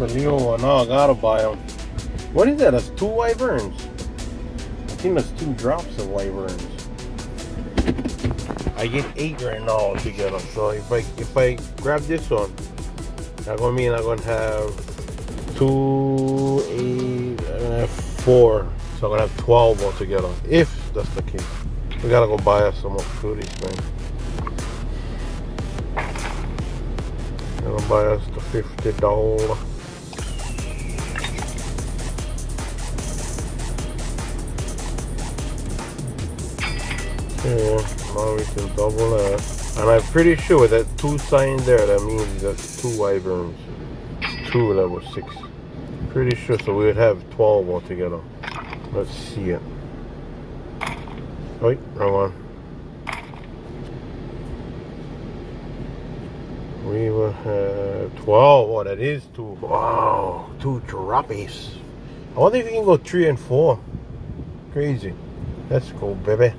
Unbelievable. Now I gotta buy them. What is that? That's two wyverns. I think that's two drops of wyverns. I get 8 right now to get them. So if I grab this one, that gonna mean I'm gonna have 2, 8, 4. So I'm gonna have 12 altogether. If that's the case, we gotta go buy us some more fruities, man. We're gonna buy us the $50. Yeah, now we can double that. And I'm pretty sure with that 2 sign there, that means that's 2 wyverns. 2 that was 6. Pretty sure, so we would have 12 altogether. Let's see it. Wait, wrong one. We will have 12. Oh, that is 2. Wow, 2 droppies. I wonder if you can go 3 and 4. Crazy. Let's go, baby.